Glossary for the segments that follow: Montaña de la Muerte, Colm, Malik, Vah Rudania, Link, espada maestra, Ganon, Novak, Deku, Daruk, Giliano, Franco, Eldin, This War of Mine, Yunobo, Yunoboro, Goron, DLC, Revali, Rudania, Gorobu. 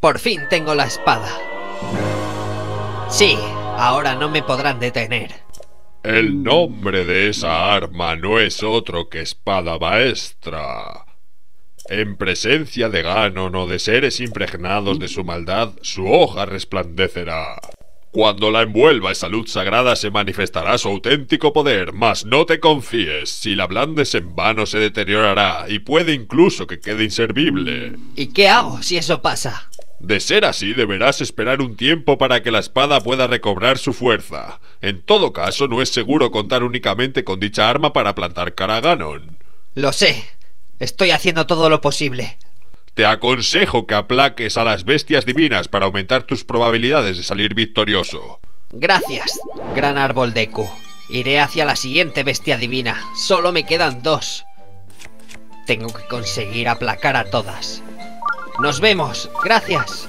¡Por fin tengo la espada! Sí, ahora no me podrán detener. El nombre de esa arma no es otro que espada maestra. En presencia de Ganon o de seres impregnados de su maldad, su hoja resplandecerá. Cuando la envuelva esa luz sagrada se manifestará su auténtico poder, mas no te confíes, si la blandes en vano se deteriorará y puede incluso que quede inservible. ¿Y qué hago si eso pasa? De ser así deberás esperar un tiempo para que la espada pueda recobrar su fuerza. En todo caso no es seguro contar únicamente con dicha arma para plantar cara a Ganon. Lo sé, estoy haciendo todo lo posible. Te aconsejo que aplaques a las bestias divinas para aumentar tus probabilidades de salir victorioso. Gracias, gran árbol Deku. Iré hacia la siguiente bestia divina. Solo me quedan dos. Tengo que conseguir aplacar a todas. Nos vemos, gracias.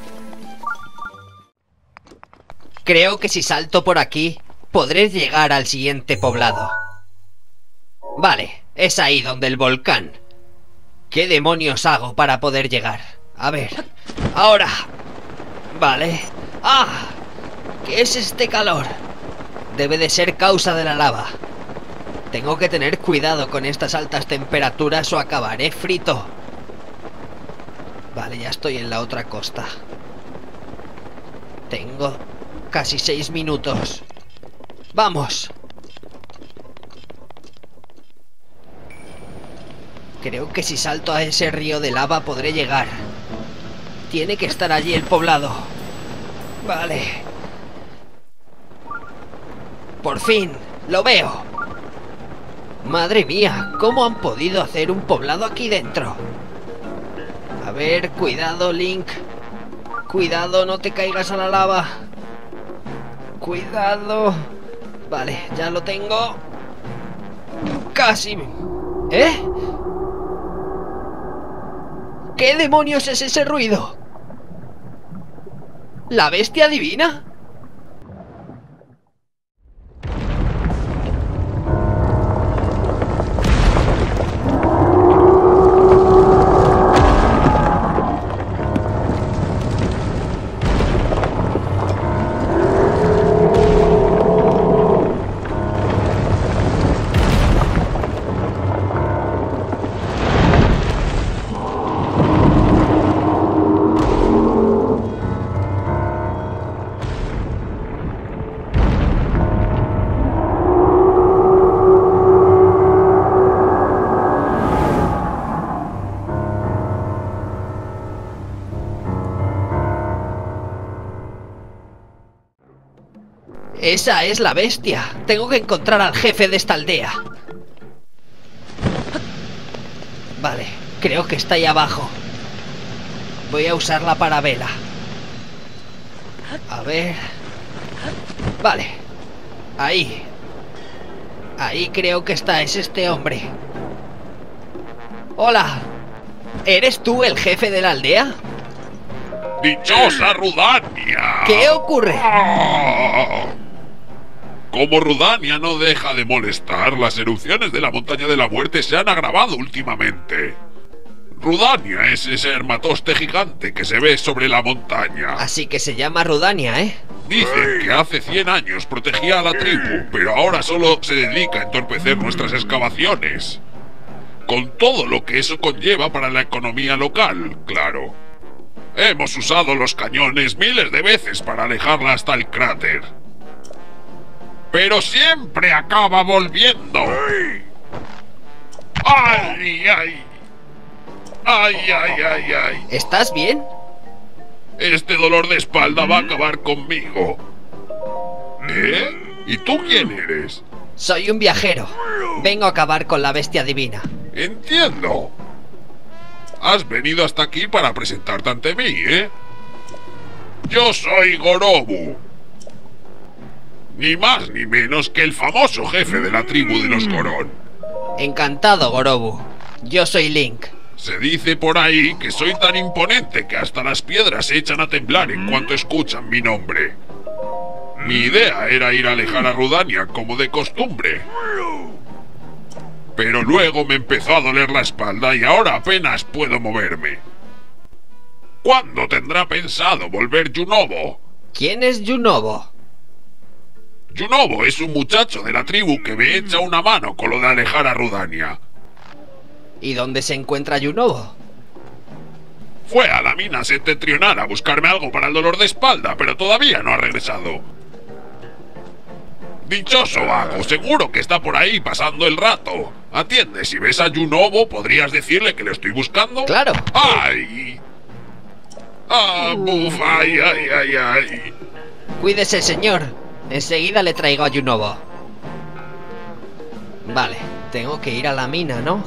Creo que si salto por aquí, podré llegar al siguiente poblado. Vale, es ahí donde el volcán. ¿Qué demonios hago para poder llegar? A ver, ahora. Vale. ¡Ah! ¿Qué es este calor? Debe de ser causa de la lava. Tengo que tener cuidado con estas altas temperaturas o acabaré frito. Vale, ya estoy en la otra costa. Tengo casi 6 minutos. ¡Vamos! Creo que si salto a ese río de lava podré llegar. Tiene que estar allí el poblado. Vale. Por fin, lo veo. Madre mía, ¿cómo han podido hacer un poblado aquí dentro? A ver, cuidado, Link. Cuidado, no te caigas a la lava. Cuidado. Vale, ya lo tengo. Casi. ¿Eh? ¿Qué demonios es ese ruido? ¿La bestia divina? ¡Esa es la bestia! Tengo que encontrar al jefe de esta aldea. Vale, creo que está ahí abajo. Voy a usar la parabela. A ver... Vale. Ahí. Ahí creo que está, es este hombre. ¡Hola! ¿Eres tú el jefe de la aldea? ¡Dichosa Rudania! ¿Qué ocurre? Como Rudania no deja de molestar, las erupciones de la Montaña de la Muerte se han agravado últimamente. Rudania es ese hermatoste gigante que se ve sobre la montaña. Así que se llama Rudania, ¿eh? Dicen que hace 100 años protegía a la tribu, pero ahora solo se dedica a entorpecer nuestras excavaciones. Con todo lo que eso conlleva para la economía local, claro. Hemos usado los cañones miles de veces para alejarla hasta el cráter. ¡Pero siempre acaba volviendo! ¡Ay, ay! ¡Ay, ay, ay, ay! ¿Estás bien? Este dolor de espalda va a acabar conmigo. ¿Y tú quién eres? Soy un viajero. Vengo a acabar con la bestia divina. Entiendo. Has venido hasta aquí para presentarte ante mí, ¿eh? Yo soy Gorobu. Ni más ni menos que el famoso jefe de la tribu de los Goron. Encantado, Gorobu. Yo soy Link. Se dice por ahí que soy tan imponente que hasta las piedras se echan a temblar en cuanto escuchan mi nombre. Mi idea era ir a alejar a Rudania como de costumbre. Pero luego me empezó a doler la espalda y ahora apenas puedo moverme. ¿Cuándo tendrá pensado volver Yunobo? ¿Quién es Yunobo? Yunobo es un muchacho de la tribu que me echa una mano con lo de alejar a Rudania. ¿Y dónde se encuentra Yunobo? Fue a la mina septentrional a buscarme algo para el dolor de espalda, pero todavía no ha regresado. Dichoso vago, seguro que está por ahí pasando el rato. Atiende, si ves a Yunobo, ¿podrías decirle que le estoy buscando? ¡Claro! ¡Ay! ¡Ah, buf! ¡Ay, ay, ay, ay! Cuídese, señor. Enseguida le traigo a Yunobo. Vale, tengo que ir a la mina, ¿no?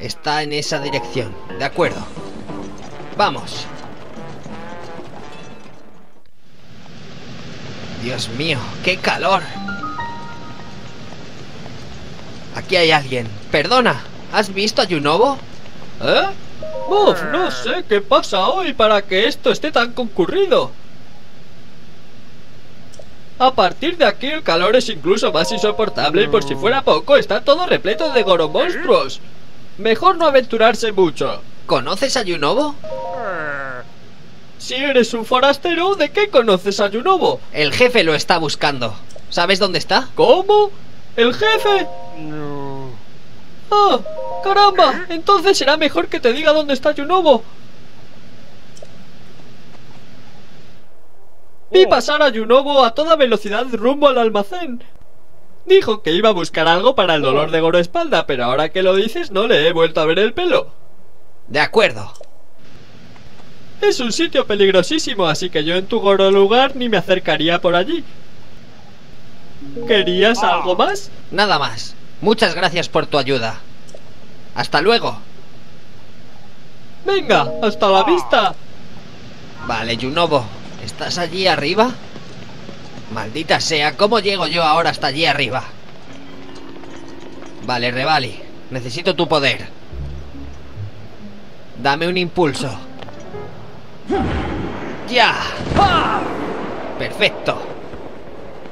Está en esa dirección, de acuerdo. ¡Vamos! Dios mío, qué calor. Aquí hay alguien. Perdona, ¿has visto a Yunobo? ¿Eh? Uf, no sé qué pasa hoy para que esto esté tan concurrido. A partir de aquí el calor es incluso más insoportable y por si fuera poco está todo repleto de Goron monstruos. Mejor no aventurarse mucho. ¿Conoces a Yunobo? Si eres un forastero, ¿de qué conoces a Yunobo? El jefe lo está buscando. ¿Sabes dónde está? ¿Cómo? ¿El jefe? No. ¡Ah! ¡Caramba! Entonces será mejor que te diga dónde está Yunobo. Vi pasar a Yunobo a toda velocidad rumbo al almacén. Dijo que iba a buscar algo para el dolor de Goro espalda, pero ahora que lo dices no le he vuelto a ver el pelo. De acuerdo. Es un sitio peligrosísimo, así que yo en tu Goro lugar ni me acercaría por allí. ¿Querías algo más? Nada más. Muchas gracias por tu ayuda. Hasta luego. Venga, hasta la vista. Vale, Yunobo, ¿estás allí arriba? Maldita sea, ¿cómo llego yo ahora hasta allí arriba? Vale, Revali, necesito tu poder. Dame un impulso. ¡Ya! ¡Ah! ¡Perfecto!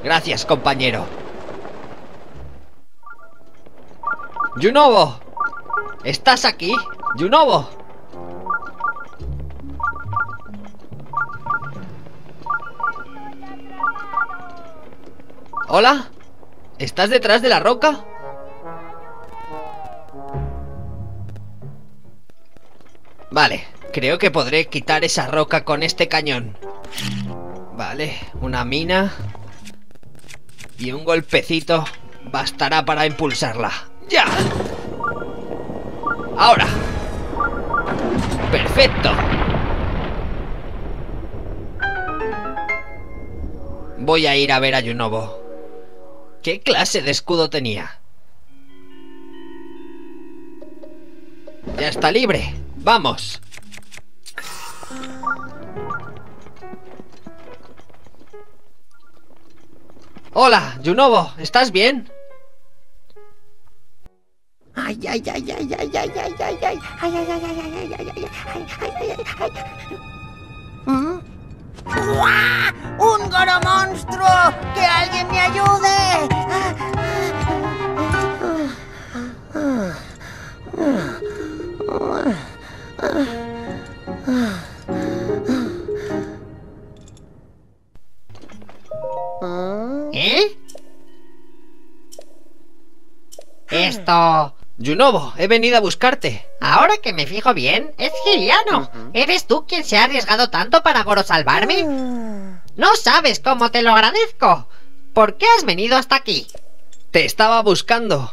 Gracias, compañero. ¡Yunobo! ¿Estás aquí? ¡Yunobo! ¿Hola? ¿Estás detrás de la roca? Vale. Creo que podré quitar esa roca con este cañón. Vale, una mina. Y un golpecito bastará para impulsarla. ¡Ya! ¡Ahora! ¡Perfecto! Voy a ir a ver a Yunobo. ¿Qué clase de escudo tenía? Ya está libre. ¡Vamos! Hola, Yunobo, ¿estás bien? Ay, ay, ay, ay, ay, ay, ay, ay, ay, ay, ay, ay, ay, ay, ay, ay, ay, ay, ay. ¡Guau! ¡Un goro monstruo! ¡Que alguien me ayude! ¿Eh? Esto... Yunobo, he venido a buscarte. Ahora que me fijo bien, es Giliano. ¿Eres tú quien se ha arriesgado tanto para Goro salvarme? No sabes cómo te lo agradezco. ¿Por qué has venido hasta aquí? Te estaba buscando.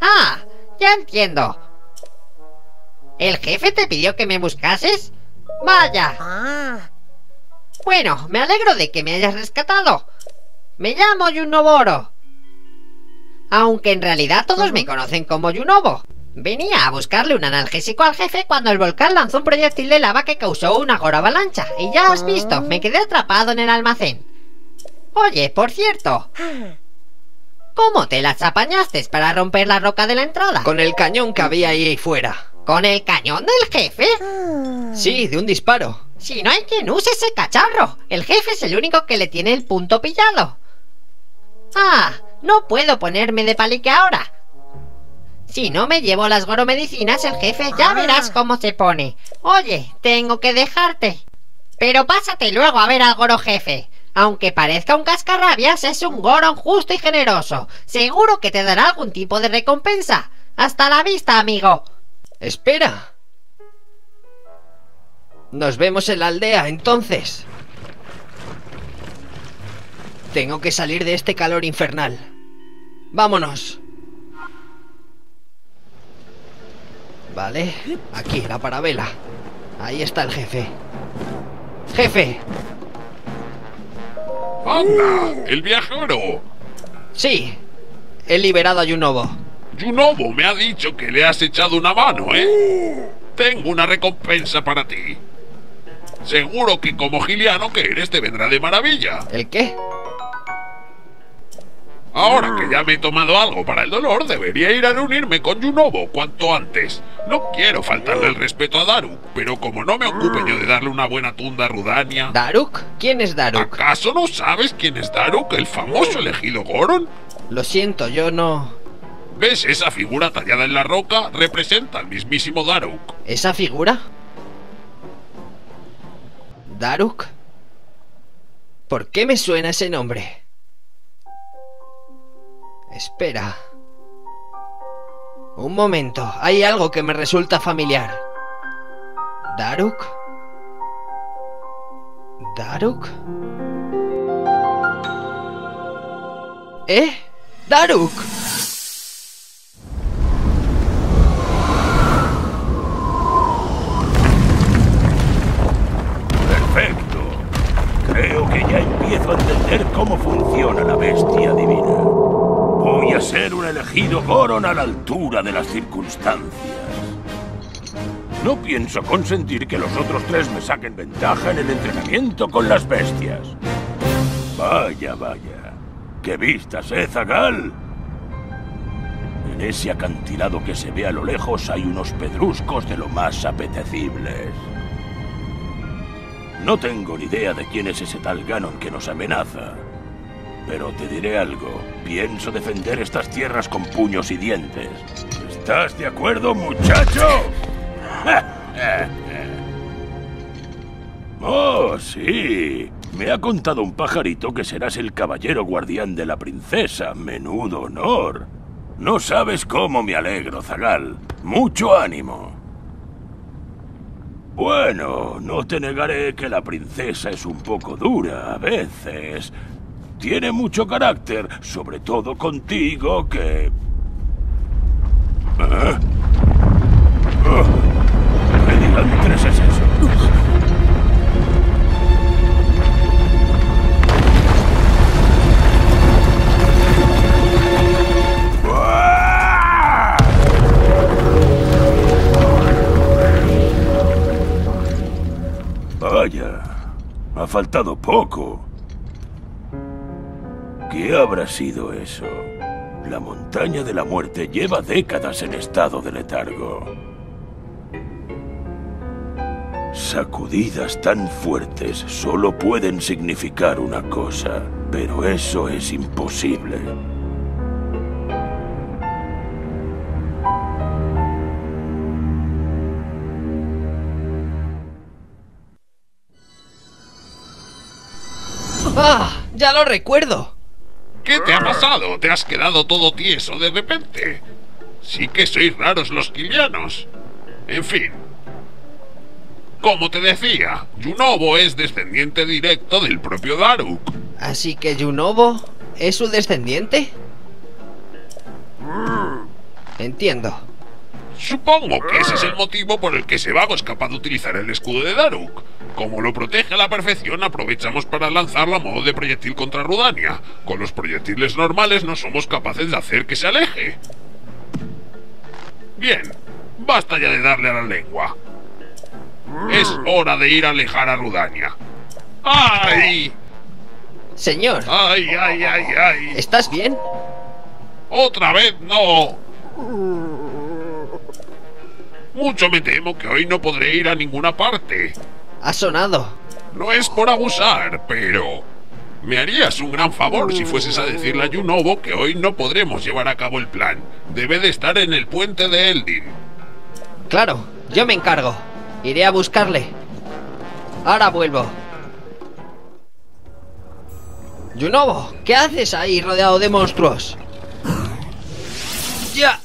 Ah, ya entiendo. ¿El jefe te pidió que me buscases? Vaya. Bueno, me alegro de que me hayas rescatado. Me llamo Yunoboro. Aunque en realidad todos me conocen como Yunobo. Venía a buscarle un analgésico al jefe cuando el volcán lanzó un proyectil de lava que causó una goroavalancha. Y ya has visto, me quedé atrapado en el almacén. Oye, por cierto, ¿cómo te las apañaste para romper la roca de la entrada? Con el cañón que había ahí fuera. ¿Con el cañón del jefe? Sí, de un disparo. Si no hay quien use ese cacharro. El jefe es el único que le tiene el punto pillado. Ah, no puedo ponerme de palique ahora. Si no me llevo las goromedicinas, el jefe ya verás cómo se pone. Oye, tengo que dejarte. Pero pásate luego a ver al goro jefe. Aunque parezca un cascarrabias, es un gorón justo y generoso. Seguro que te dará algún tipo de recompensa. Hasta la vista, amigo. Espera. Nos vemos en la aldea, entonces. Tengo que salir de este calor infernal. Vámonos. Vale, aquí, la parabela. Ahí está el jefe. ¡Jefe! ¡Anda! ¡El viajero! Sí, he liberado a Yunobo. Yunobo me ha dicho que le has echado una mano, ¿eh? Tengo una recompensa para ti. Seguro que como Giliano que eres te vendrá de maravilla. ¿El qué? Ahora que ya me he tomado algo para el dolor, debería ir a reunirme con Yunobo cuanto antes. No quiero faltarle el respeto a Daruk, pero como no me ocupe yo de darle una buena tunda a Rudania... ¿Daruk? ¿Quién es Daruk? ¿Acaso no sabes quién es Daruk, el famoso elegido Goron? Lo siento, yo no... ¿Ves esa figura tallada en la roca? Representa al mismísimo Daruk. ¿Esa figura? ¿Daruk? ¿Por qué me suena ese nombre? Espera. Un momento, hay algo que me resulta familiar. ¿Daruk? ¿Daruk? ¿Eh? ¡Daruk! Perfecto. Creo que ya empiezo a entender cómo funciona la bestia divina. Voy a ser un elegido Goron a la altura de las circunstancias. No pienso consentir que los otros tres me saquen ventaja en el entrenamiento con las bestias. Vaya, vaya. ¡Qué vistas, zagal! En ese acantilado que se ve a lo lejos hay unos pedruscos de lo más apetecibles. No tengo ni idea de quién es ese tal Ganon que nos amenaza. Pero te diré algo. Pienso defender estas tierras con puños y dientes. ¿Estás de acuerdo, muchacho? ¡Oh, sí! Me ha contado un pajarito que serás el caballero guardián de la princesa. ¡Menudo honor! No sabes cómo me alegro, zagal. ¡Mucho ánimo! Bueno, no te negaré que la princesa es un poco dura a veces... Tiene mucho carácter, sobre todo contigo, que... ¿Eh? ¿Qué diantres es eso? Vaya, ha faltado poco. ¿Qué habrá sido eso? La Montaña de la Muerte lleva décadas en estado de letargo. Sacudidas tan fuertes solo pueden significar una cosa, pero eso es imposible. ¡Ah! ¡Ya lo recuerdo! ¿Qué te ha pasado? ¿Te has quedado todo tieso de repente? Sí que sois raros los gilianos. En fin. Como te decía, Yunobo es descendiente directo del propio Daruk. ¿Así que Yunobo es su descendiente? Entiendo. Supongo que ese es el motivo por el que ese vago es capaz de utilizar el escudo de Daruk. Como lo protege a la perfección, aprovechamos para lanzarlo a modo de proyectil contra Rudania. Con los proyectiles normales no somos capaces de hacer que se aleje. Bien, basta ya de darle a la lengua. Es hora de ir a alejar a Rudania. ¡Ay! Señor. ¡Ay, ay, ay, ay! ¿Estás bien? ¡Otra vez no! Mucho me temo que hoy no podré ir a ninguna parte. Ha sonado. No es por abusar, pero... Me harías un gran favor si fueses a decirle a Yunobo que hoy no podremos llevar a cabo el plan. Debe de estar en el puente de Eldin. Claro, yo me encargo. Iré a buscarle. Ahora vuelvo. Yunobo, ¿qué haces ahí rodeado de monstruos? ¡Ya!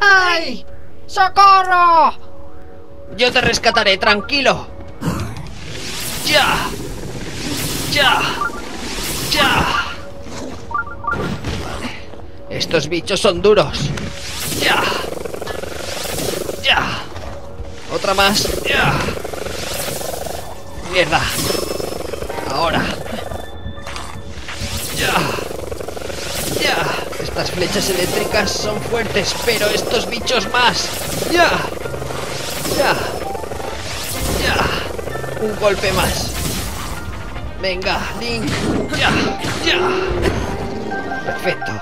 ¡Ay! ¡Socorro! Yo te rescataré, tranquilo. ¡Ya! ¡Ya! ¡Ya! Estos bichos son duros. ¡Ya! ¡Ya! Otra más. ¡Ya! ¡Mierda! Ahora. ¡Ya! ¡Ya! Estas flechas eléctricas son fuertes, pero estos bichos más. ¡Ya! ¡Ya! ¡Ya! Un golpe más. Venga, Link. ¡Ya! ¡Ya! Perfecto.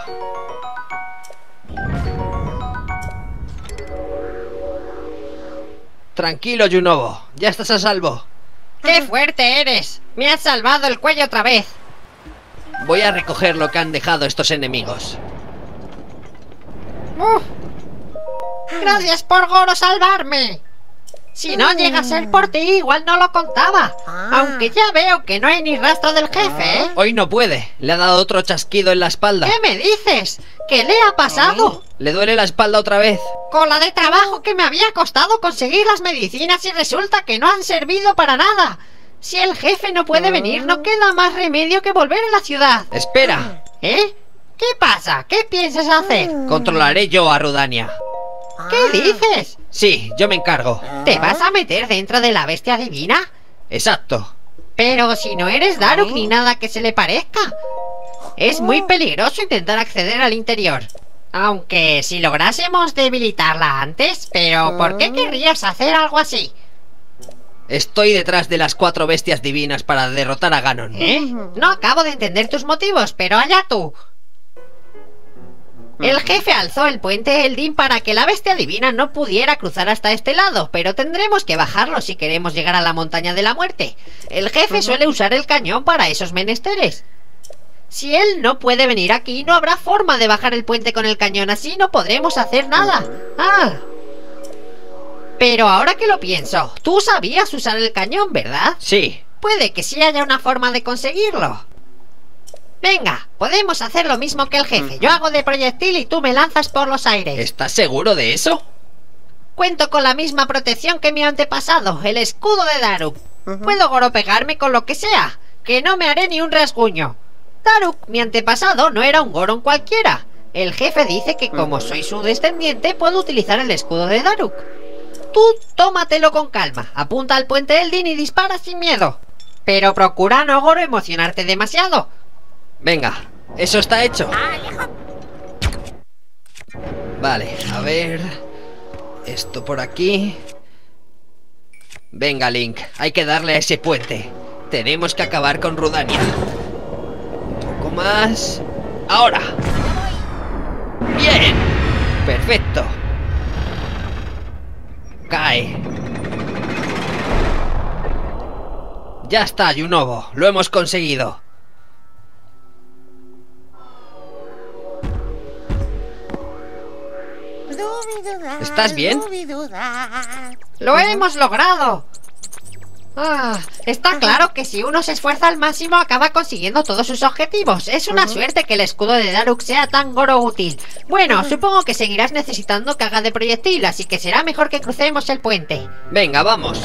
Tranquilo, Yunobo. Ya estás a salvo. ¡Qué fuerte eres! ¡Me has salvado el cuello otra vez! Voy a recoger lo que han dejado estos enemigos. ¡Gracias por Goro salvarme! Si no llega a ser por ti, igual no lo contaba. Aunque ya veo que no hay ni rastro del jefe, ¿eh? Hoy no puede. Le ha dado otro chasquido en la espalda. ¿Qué me dices? ¿Qué le ha pasado? Le duele la espalda otra vez. Con la de trabajo que me había costado conseguir las medicinas y resulta que no han servido para nada. Si el jefe no puede venir, no queda más remedio que volver a la ciudad. Espera. ¿Eh? ¿Qué pasa? ¿Qué piensas hacer? Controlaré yo a Rudania. ¿Qué dices? Sí, yo me encargo. ¿Te vas a meter dentro de la bestia divina? Exacto. Pero si no eres Daruk ni nada que se le parezca. Es muy peligroso intentar acceder al interior. Aunque si lográsemos debilitarla antes. Pero ¿por qué querrías hacer algo así? Estoy detrás de las 4 bestias divinas para derrotar a Ganon. ¿Eh? No acabo de entender tus motivos, pero allá tú. El jefe alzó el puente Eldin para que la bestia divina no pudiera cruzar hasta este lado, pero tendremos que bajarlo si queremos llegar a la montaña de la muerte. El jefe suele usar el cañón para esos menesteres. Si él no puede venir aquí, no habrá forma de bajar el puente con el cañón, así no podremos hacer nada. ¡Ah! Pero ahora que lo pienso, tú sabías usar el cañón, ¿verdad? Sí. Puede que sí haya una forma de conseguirlo. Venga, podemos hacer lo mismo que el jefe. Yo hago de proyectil y tú me lanzas por los aires. ¿Estás seguro de eso? Cuento con la misma protección que mi antepasado, el escudo de Daruk. Puedo goropegarme con lo que sea, que no me haré ni un rasguño. Daruk, mi antepasado, no era un Goron cualquiera. El jefe dice que como soy su descendiente, puedo utilizar el escudo de Daruk. Tú tómatelo con calma, apunta al puente Eldin y dispara sin miedo. Pero procura no goro emocionarte demasiado. Venga, eso está hecho. Vale, a ver. Esto por aquí. Venga, Link, hay que darle a ese puente. Tenemos que acabar con Rudania. Un poco más. ¡Ahora! ¡Bien! ¡Perfecto! Cae. Ya está, Yunobo, lo hemos conseguido. ¿Estás bien? ¡Lo hemos logrado! Está claro que si uno se esfuerza al máximo acaba consiguiendo todos sus objetivos. Es una suerte que el escudo de Daruk sea tan goro útil. Bueno, supongo que seguirás necesitando que haga de proyectil, así que será mejor que crucemos el puente. Venga, vamos.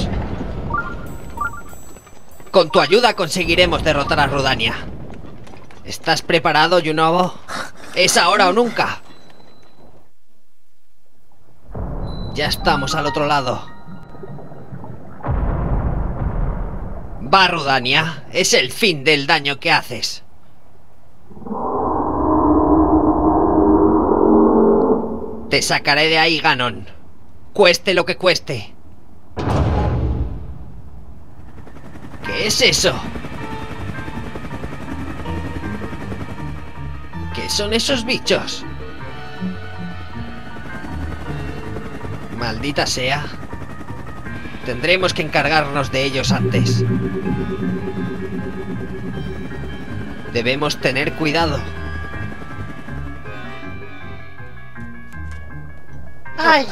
Con tu ayuda conseguiremos derrotar a Rudania. ¿Estás preparado, Yunobo? Es ahora o nunca. Ya estamos al otro lado. Vah Rudania, es el fin del daño que haces. Te sacaré de ahí, Ganon. Cueste lo que cueste. ¿Qué es eso? ¿Qué son esos bichos? Maldita sea. Tendremos que encargarnos de ellos antes. Debemos tener cuidado. ¡Ay!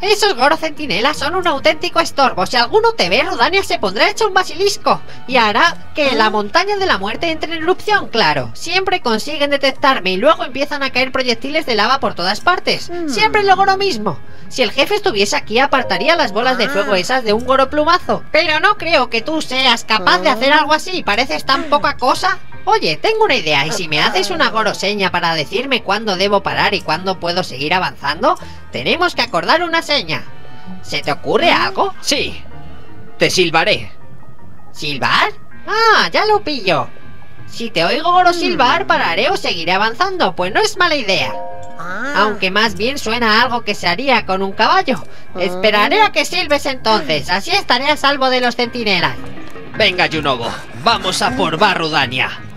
Esos goros centinelas son un auténtico estorbo. Si alguno te ve, Rudania se pondrá hecho un basilisco y hará que la montaña de la muerte entre en erupción, claro. Siempre consiguen detectarme y luego empiezan a caer proyectiles de lava por todas partes. Siempre logro lo mismo. Si el jefe estuviese aquí, apartaría las bolas de fuego esas de un goro plumazo. Pero no creo que tú seas capaz de hacer algo así. Pareces tan poca cosa. Oye, tengo una idea, y si me haces una goroseña para decirme cuándo debo parar y cuándo puedo seguir avanzando, tenemos que acordar una seña. ¿Se te ocurre algo? Sí, te silbaré. ¿Silbar? Ah, ya lo pillo. Si te oigo goro silbar, pararé o seguiré avanzando, pues no es mala idea. Aunque más bien suena a algo que se haría con un caballo. Esperaré a que silbes entonces, así estaré a salvo de los centinelas. Venga, Yunobo, vamos a por Vah Rudania.